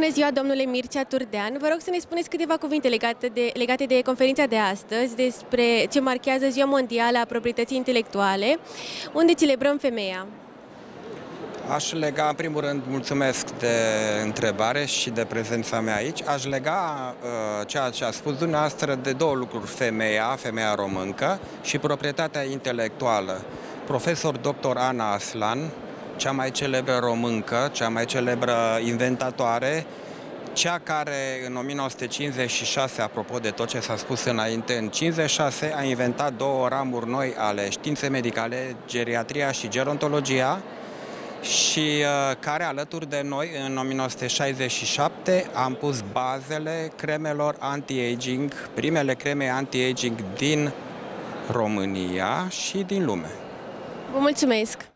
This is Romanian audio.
Bună ziua, domnule Mircea Turdean. Vă rog să ne spuneți câteva cuvinte legate de conferința de astăzi despre ce marchează Ziua Mondială a proprietății intelectuale, unde celebrăm femeia. Aș lega, în primul rând, mulțumesc de întrebare și de prezența mea aici. Aș lega ceea ce a spus dumneavoastră de două lucruri: femeia româncă și proprietatea intelectuală. Profesor dr. Ana Aslan, cea mai celebră româncă, cea mai celebră inventatoare, cea care în 1956, apropo de tot ce s-a spus înainte, în 1956 a inventat două ramuri noi ale științei medicale, geriatria și gerontologia, și care alături de noi în 1967 am pus bazele cremelor anti-aging, primele creme anti-aging din România și din lume. Vă mulțumesc!